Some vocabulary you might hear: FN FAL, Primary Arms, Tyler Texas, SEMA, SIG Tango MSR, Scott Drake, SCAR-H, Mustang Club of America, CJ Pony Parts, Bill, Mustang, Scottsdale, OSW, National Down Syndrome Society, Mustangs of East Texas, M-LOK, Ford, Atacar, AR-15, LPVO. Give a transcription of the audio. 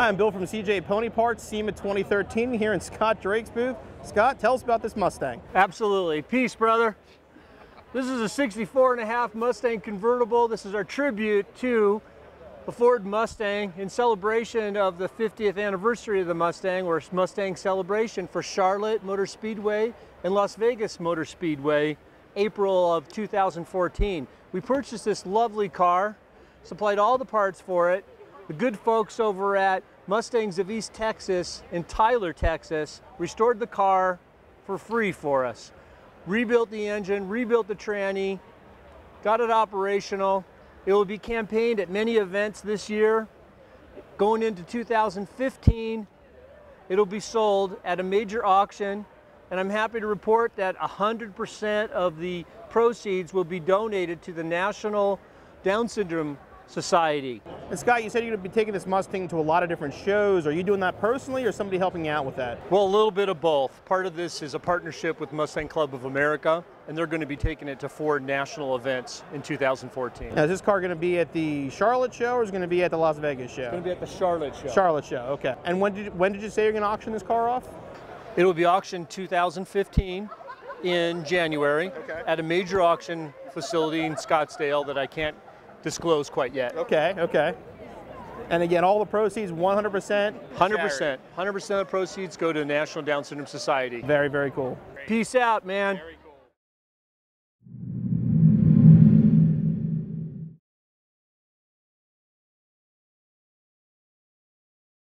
Hi, I'm Bill from CJ Pony Parts, SEMA 2013, here in Scott Drake's booth. Scott, tell us about this Mustang. Absolutely. Peace, brother. This is a 64.5 Mustang convertible. This is our tribute to the Ford Mustang in celebration of the 50th anniversary of the Mustang, or Mustang Celebration, for Charlotte Motor Speedway and Las Vegas Motor Speedway, April of 2014. We purchased this lovely car, supplied all the parts for it. The good folks over at Mustangs of East Texas in Tyler, Texas, restored the car for free for us. Rebuilt the engine, rebuilt the tranny, got it operational. It will be campaigned at many events this year. Going into 2015, it'll be sold at a major auction, and I'm happy to report that 100% of the proceeds will be donated to the National Down Syndrome Society. And Scott, you said you're going to be taking this Mustang to a lot of different shows. Are you doing that personally, or somebody helping you out with that? Well, a little bit of both. Part of this is a partnership with Mustang Club of America, and they're going to be taking it to 4 national events in 2014. Now, is this car going to be at the Charlotte show, or is it going to be at the Las Vegas show? It's going to be at the Charlotte show. Charlotte show, okay. And when did you say you're going to auction this car off? It will be auctioned 2015 in January, okay, at a major auction facility in Scottsdale that I can't disclosed quite yet. Okay, okay. And again, all the proceeds, 100%? 100%. 100% of the proceeds go to the National Down Syndrome Society. Very, very cool. Peace out, man.